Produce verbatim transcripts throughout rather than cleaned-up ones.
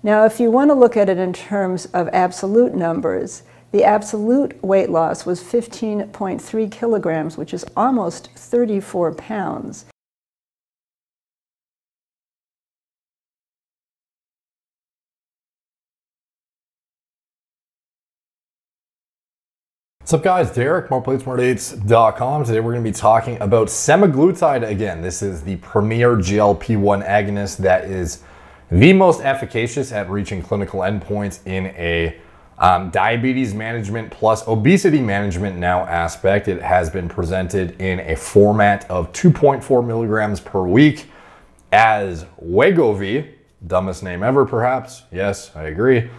Now, if you want to look at it in terms of absolute numbers, the absolute weight loss was fifteen point three kilograms, which is almost thirty-four pounds. What's up, guys? Derek, more plates more dates dot com. Today we're going to be talking about semaglutide again. This is the premier G L P one agonist that is the most efficacious at reaching clinical endpoints in a um, diabetes management plus obesity management now aspect. It has been presented in a format of two point four milligrams per week as Wegovy, dumbest name ever perhaps, yes, I agree,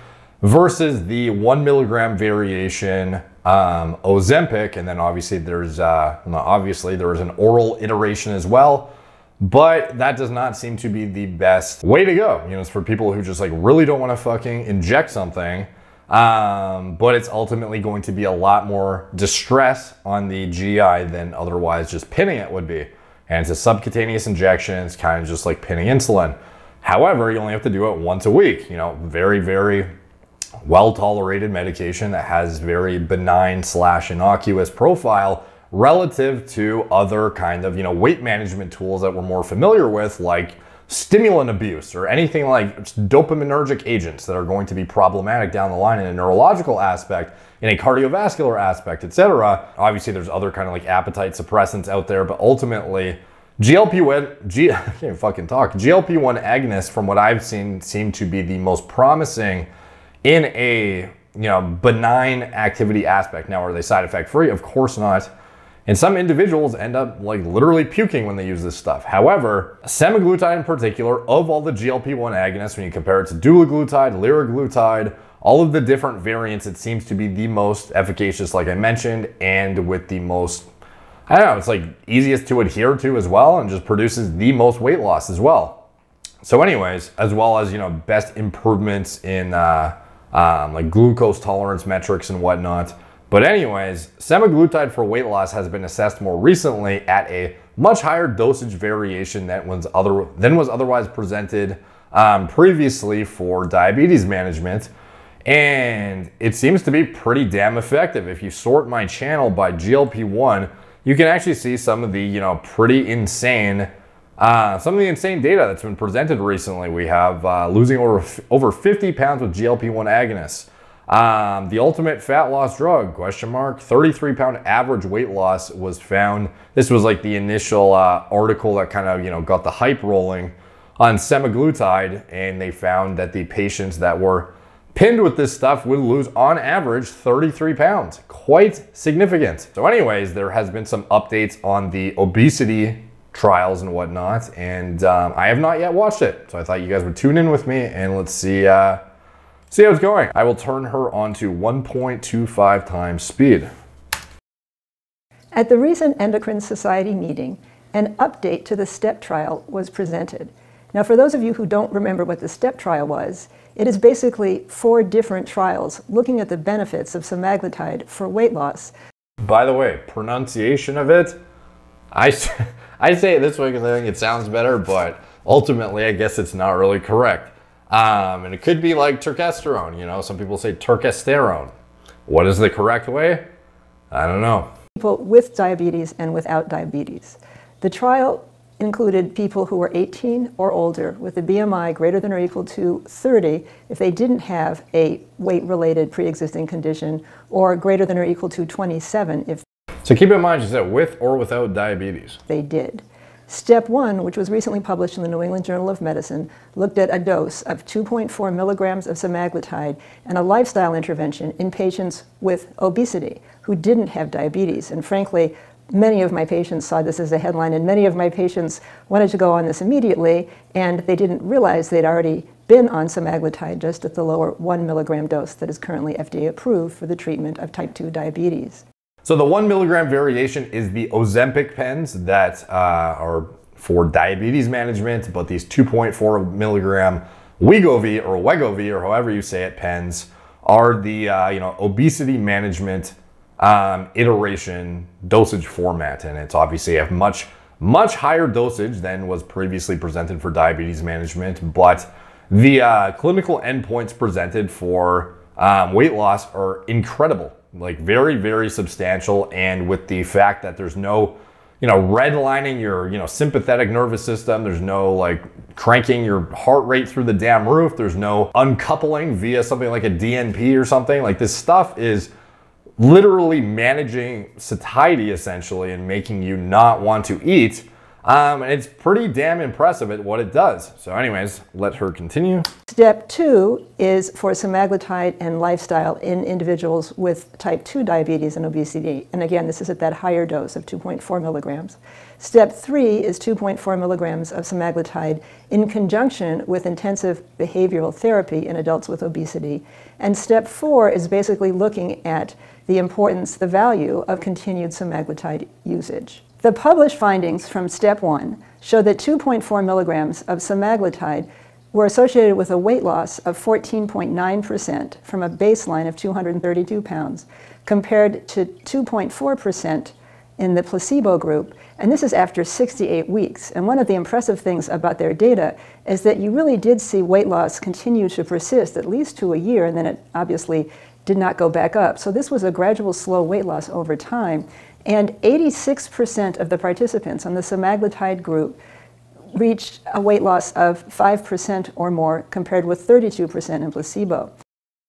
versus the one milligram variation um, Ozempic. And then obviously there's, uh, obviously there is an oral iteration as well, but that does not seem to be the best way to go. You know, it's for people who just like really don't want to fucking inject something, um, but it's ultimately going to be a lot more distress on the G I than otherwise just pinning it would be. And it's a subcutaneous injection. It's kind of just like pinning insulin. However, you only have to do it once a week, you know, very, very well-tolerated medication that has very benign slash innocuous profile relative to other kind of, you know, weight management tools that we're more familiar with, like stimulant abuse or anything like dopaminergic agents that are going to be problematic down the line in a neurological aspect, in a cardiovascular aspect, et cetera. Obviously, there's other kind of like appetite suppressants out there, but ultimately, G L P one, G, I can't fucking talk, G L P one agonists, from what I've seen, seem to be the most promising in a, you know, benign activity aspect. Now, are they side effect free? Of course not. And some individuals end up like literally puking when they use this stuff. However, semaglutide in particular, of all the G L P one agonists, when you compare it to dulaglutide, liraglutide, all of the different variants, it seems to be the most efficacious, like I mentioned, and with the most, I don't know, it's like easiest to adhere to as well, and just produces the most weight loss as well. So anyways, as well as, you know, best improvements in, uh, Um, like glucose tolerance metrics and whatnot. But anyways, semaglutide for weight loss has been assessed more recently at a much higher dosage variation than was, other, than was otherwise presented um, previously for diabetes management. And it seems to be pretty damn effective. If you sort my channel by G L P one, you can actually see some of the, you know, pretty insane Uh, some of the insane data that's been presented recently. We have uh, losing over over fifty pounds with G L P one agonists. Um, the ultimate fat loss drug, question mark, thirty-three pound average weight loss was found. This was like the initial uh, article that kind of, you know, got the hype rolling on semaglutide. And they found that the patients that were pinned with this stuff would lose on average thirty-three pounds. Quite significant. So anyways, there has been some updates on the obesity trials and whatnot, and um, I have not yet watched it, so I thought you guys would tune in with me and let's see uh, see how it's going. I will turn her on to one point two five times speed. At the recent Endocrine Society meeting, an update to the STEP trial was presented. Now, for those of you who don't remember what the STEP trial was, it is basically four different trials looking at the benefits of semaglutide for weight loss. By the way, pronunciation of it, I I say it this way because I think it sounds better, but ultimately I guess it's not really correct. Um, and it could be like turkesterone, you know, some people say turkesterone. What is the correct way? I don't know. People with diabetes and without diabetes. The trial included people who were eighteen or older with a B M I greater than or equal to thirty if they didn't have a weight-related pre-existing condition, or greater than or equal to twenty-seven if. So keep in mind, is that with or without diabetes? They did. Step one, which was recently published in the New England Journal of Medicine, looked at a dose of two point four milligrams of semaglutide and a lifestyle intervention in patients with obesity who didn't have diabetes. And frankly, many of my patients saw this as a headline, and many of my patients wanted to go on this immediately, and they didn't realize they'd already been on semaglutide, just at the lower one milligram dose that is currently F D A approved for the treatment of type two diabetes. So the one milligram variation is the Ozempic pens that uh, are for diabetes management, but these two point four milligram Wegovy or Wegovy or however you say it pens are the uh, you know, obesity management um, iteration dosage format, and it's obviously a much much higher dosage than was previously presented for diabetes management, but The uh, clinical endpoints presented for um, weight loss are incredible, like very, very substantial. And with the fact that there's no, you know, redlining your, you know, sympathetic nervous system, there's no like cranking your heart rate through the damn roof, there's no uncoupling via something like a D N P or something. Like, this stuff is literally managing satiety essentially and making you not want to eat. Um, and it's pretty damn impressive at what it does. So anyways, let her continue. Step two is for semaglutide and lifestyle in individuals with type two diabetes and obesity. And again, this is at that higher dose of two point four milligrams. Step three is two point four milligrams of semaglutide in conjunction with intensive behavioral therapy in adults with obesity. And step four is basically looking at the importance, the value of continued semaglutide usage. The published findings from step one show that two point four milligrams of semaglutide were associated with a weight loss of fourteen point nine percent from a baseline of two hundred thirty-two pounds, compared to two point four percent in the placebo group, and this is after sixty-eight weeks. And one of the impressive things about their data is that you really did see weight loss continue to persist at least to a year, and then it obviously did not go back up. So this was a gradual, slow weight loss over time. And eighty-six percent of the participants on the semaglutide group reached a weight loss of five percent or more, compared with thirty-two percent in placebo.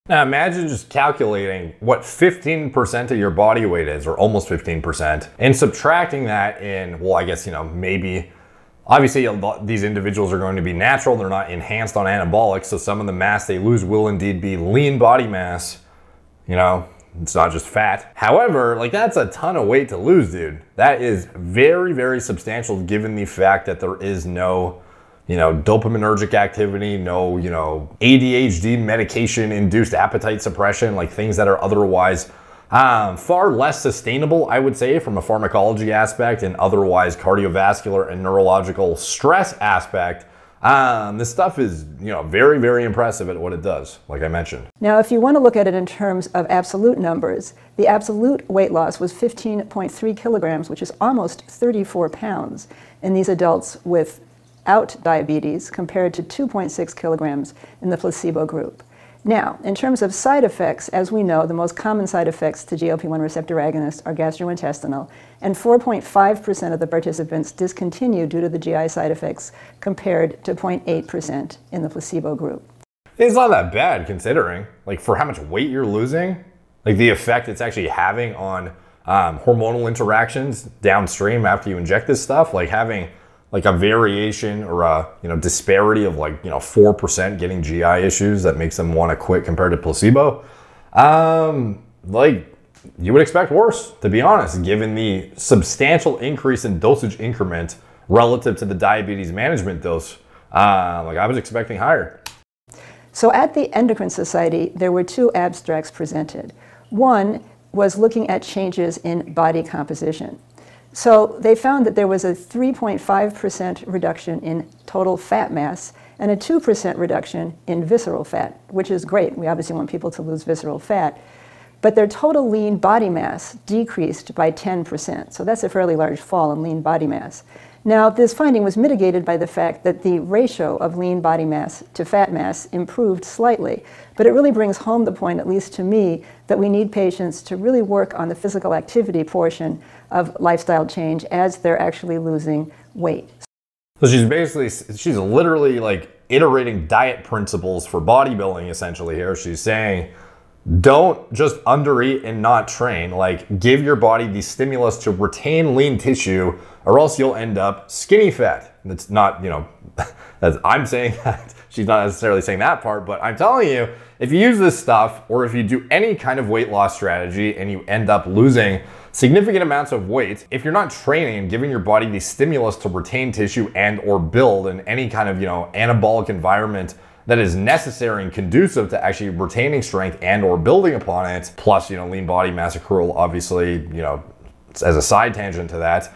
Now imagine just calculating what fifteen percent of your body weight is, or almost fifteen percent, and subtracting that in, well, I guess, you know, maybe, obviously a lot, these individuals are going to be natural, they're not enhanced on anabolics, so some of the mass they lose will indeed be lean body mass, you know, it's not just fat. However, like, that's a ton of weight to lose, dude. That is very, very substantial, given the fact that there is no, you know, dopaminergic activity, no, you know, A D H D medication-induced appetite suppression, like things that are otherwise um, far less sustainable, I would say, from a pharmacology aspect and otherwise cardiovascular and neurological stress aspect. Um, this stuff is, you know, very, very impressive at what it does, like I mentioned. Now, if you want to look at it in terms of absolute numbers, the absolute weight loss was fifteen point three kilograms, which is almost thirty-four pounds in these adults without diabetes, compared to two point six kilograms in the placebo group. Now, in terms of side effects, as we know, the most common side effects to G L P one receptor agonists are gastrointestinal, and four point five percent of the participants discontinued due to the G I side effects, compared to zero point eight percent in the placebo group. It's not that bad, considering, like, for how much weight you're losing, like the effect it's actually having on um, hormonal interactions downstream after you inject this stuff, like having like a variation or a, you know, disparity of like, you know, four percent getting G I issues that makes them want to quit compared to placebo. Um, like, you would expect worse, to be honest, given the substantial increase in dosage increment relative to the diabetes management dose. Uh, like, I was expecting higher. So at the Endocrine Society, there were two abstracts presented. One was looking at changes in body composition. So they found that there was a three point five percent reduction in total fat mass and a two percent reduction in visceral fat, which is great. We obviously want people to lose visceral fat. But their total lean body mass decreased by ten percent. So that's a fairly large fall in lean body mass. Now, this finding was mitigated by the fact that the ratio of lean body mass to fat mass improved slightly. But it really brings home the point, at least to me, that we need patients to really work on the physical activity portion of lifestyle change as they're actually losing weight. So she's basically, she's literally like iterating diet principles for bodybuilding essentially here. She's saying, don't just undereat and not train. Like, give your body the stimulus to retain lean tissue, or else you'll end up skinny fat. That's not, you know, that's, I'm saying that. She's not necessarily saying that part, but I'm telling you, if you use this stuff, or if you do any kind of weight loss strategy and you end up losing significant amounts of weight, if you're not training and giving your body the stimulus to retain tissue and or build in any kind of, you know, anabolic environment that is necessary and conducive to actually retaining strength and or building upon it, plus, you know, lean body mass accrual, obviously, you know, as a side tangent to that,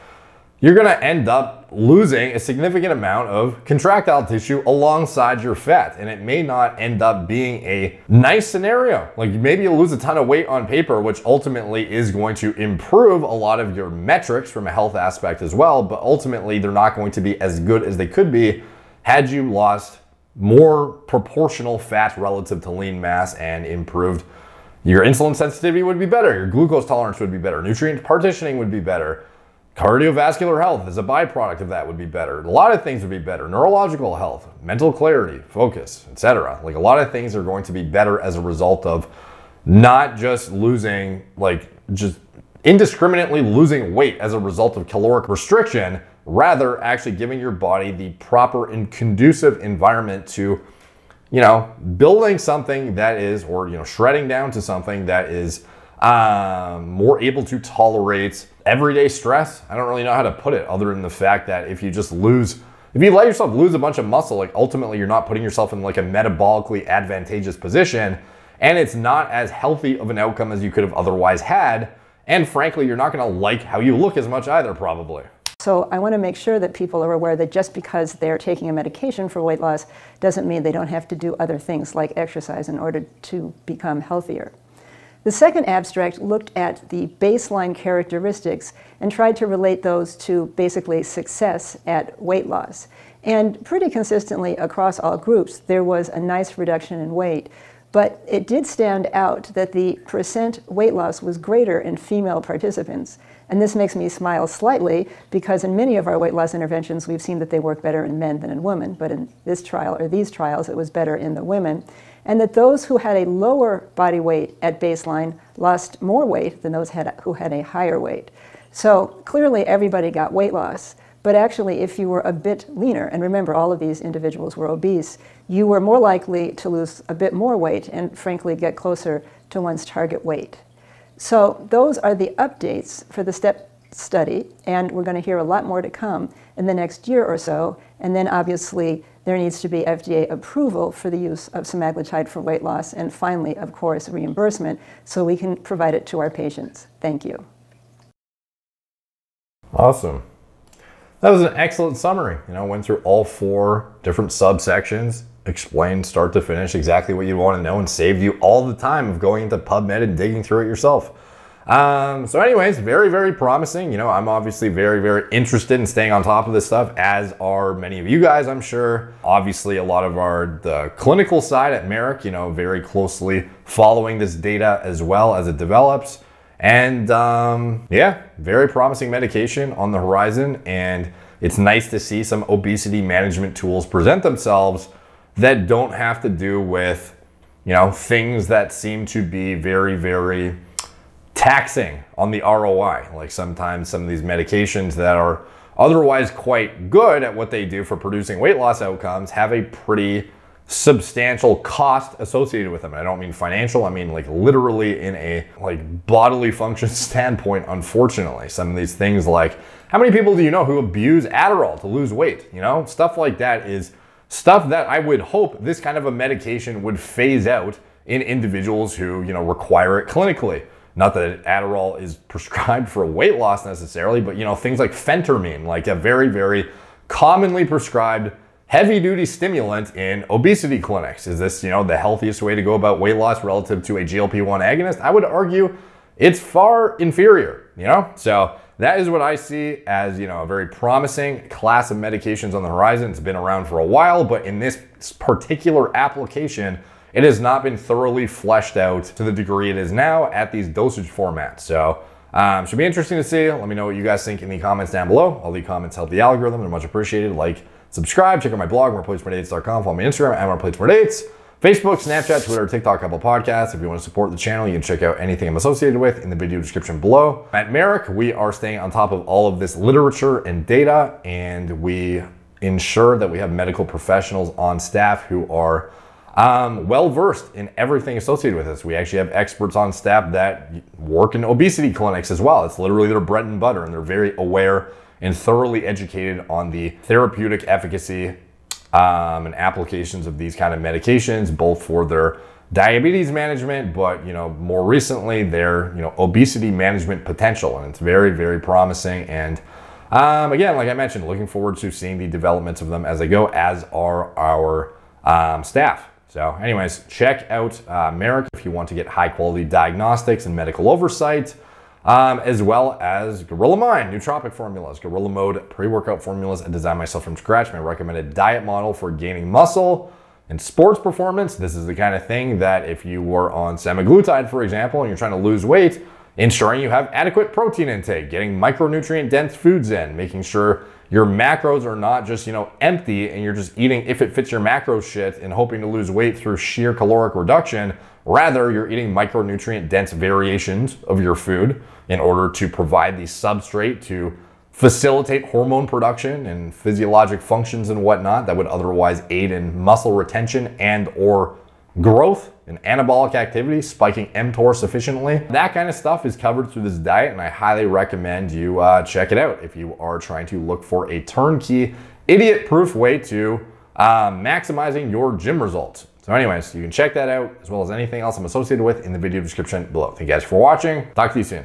you're gonna end up losing a significant amount of contractile tissue alongside your fat. And it may not end up being a nice scenario. Like, maybe you'll lose a ton of weight on paper, which ultimately is going to improve a lot of your metrics from a health aspect as well, but ultimately they're not going to be as good as they could be had you lost more proportional fat relative to lean mass and improved. Your insulin sensitivity would be better. Your glucose tolerance would be better. Nutrient partitioning would be better. Cardiovascular health as a byproduct of that would be better. A lot of things would be better. Neurological health, mental clarity, focus, et cetera. Like a lot of things are going to be better as a result of not just losing, like just indiscriminately losing weight as a result of caloric restriction, rather actually giving your body the proper and conducive environment to, you know, building something that is, or, you know, shredding down to something that is um, more able to tolerate everyday stress. I don't really know how to put it other than the fact that if you just lose, if you let yourself lose a bunch of muscle, like ultimately you're not putting yourself in like a metabolically advantageous position, and it's not as healthy of an outcome as you could have otherwise had. And frankly, you're not gonna like how you look as much either, probably. So I wanna make sure that people are aware that just because they're taking a medication for weight loss doesn't mean they don't have to do other things like exercise in order to become healthier. The second abstract looked at the baseline characteristics and tried to relate those to basically success at weight loss. And pretty consistently across all groups, there was a nice reduction in weight. But it did stand out that the percent weight loss was greater in female participants. And this makes me smile slightly because in many of our weight loss interventions, we've seen that they work better in men than in women. But in this trial or these trials, it was better in the women. And that those who had a lower body weight at baseline lost more weight than those had, who had a higher weight. So clearly everybody got weight loss. But actually, if you were a bit leaner, and remember all of these individuals were obese, you were more likely to lose a bit more weight and frankly get closer to one's target weight. So those are the updates for the STEP study, and we're going to hear a lot more to come in the next year or so. And then obviously there needs to be F D A approval for the use of semaglutide for weight loss, and finally, of course, reimbursement so we can provide it to our patients. Thank you. Awesome. That was an excellent summary. You know, went through all four different subsections, explained start to finish exactly what you want to know, and saved you all the time of going into PubMed and digging through it yourself. Um, so anyways, very, very promising. You know, I'm obviously very, very interested in staying on top of this stuff, as are many of you guys, I'm sure. Obviously, a lot of our the clinical side at Merck, you know, very closely following this data as well as it develops. And um, yeah, very promising medication on the horizon. And it's nice to see some obesity management tools present themselves that don't have to do with, you know, things that seem to be very, very taxing on the R O I. Like sometimes some of these medications that are otherwise quite good at what they do for producing weight loss outcomes have a pretty substantial cost associated with them. And I don't mean financial, I mean like literally in a like bodily function standpoint, unfortunately. Some of these things like, how many people do you know who abuse Adderall to lose weight? You know, stuff like that is stuff that I would hope this kind of a medication would phase out in individuals who, you know, require it clinically. Not that Adderall is prescribed for weight loss necessarily, but you know, things like phentermine, like a very, very commonly prescribed heavy duty stimulant in obesity clinics. Is this, you know, the healthiest way to go about weight loss relative to a G L P one agonist? I would argue it's far inferior, you know? So that is what I see as, you know, a very promising class of medications on the horizon. It's been around for a while, but in this particular application, it has not been thoroughly fleshed out to the degree it is now at these dosage formats. So um, should be interesting to see. Let me know what you guys think in the comments down below. All the comments help the algorithm. They're much appreciated. Like, subscribe, check out my blog, more plates more dates dot com. Follow me on Instagram, at more plates more dates, Facebook, Snapchat, Twitter, TikTok, Apple Podcasts. If you want to support the channel, you can check out anything I'm associated with in the video description below. At Merck, we are staying on top of all of this literature and data, and we ensure that we have medical professionals on staff who are um, well-versed in everything associated with this. We actually have experts on staff that work in obesity clinics as well. It's literally their bread and butter, and they're very aware and thoroughly educated on the therapeutic efficacy um, and applications of these kind of medications, both for their diabetes management, but, you know, more recently their, you know, obesity management potential. And it's very, very promising. And um, again, like I mentioned, looking forward to seeing the developments of them as they go, as are our um, staff. So anyways, check out uh, Merck if you want to get high quality diagnostics and medical oversight. Um, as well as Gorilla Mind, nootropic formulas, Gorilla Mode, pre-workout formulas. I designed myself from scratch, my recommended diet model for gaining muscle. In sports performance, this is the kind of thing that if you were on semaglutide, for example, and you're trying to lose weight, ensuring you have adequate protein intake, getting micronutrient-dense foods in, making sure your macros are not just, you know, empty and you're just eating if it fits your macro shit and hoping to lose weight through sheer caloric reduction. Rather, you're eating micronutrient-dense variations of your food in order to provide the substrate to facilitate hormone production and physiologic functions and whatnot that would otherwise aid in muscle retention and or growth and anabolic activity, spiking mTOR sufficiently. That kind of stuff is covered through this diet, and I highly recommend you uh, check it out if you are trying to look for a turnkey, idiot-proof way to uh, maximizing your gym results. So anyways, you can check that out as well as anything else I'm associated with in the video description below. Thank you guys for watching. Talk to you soon.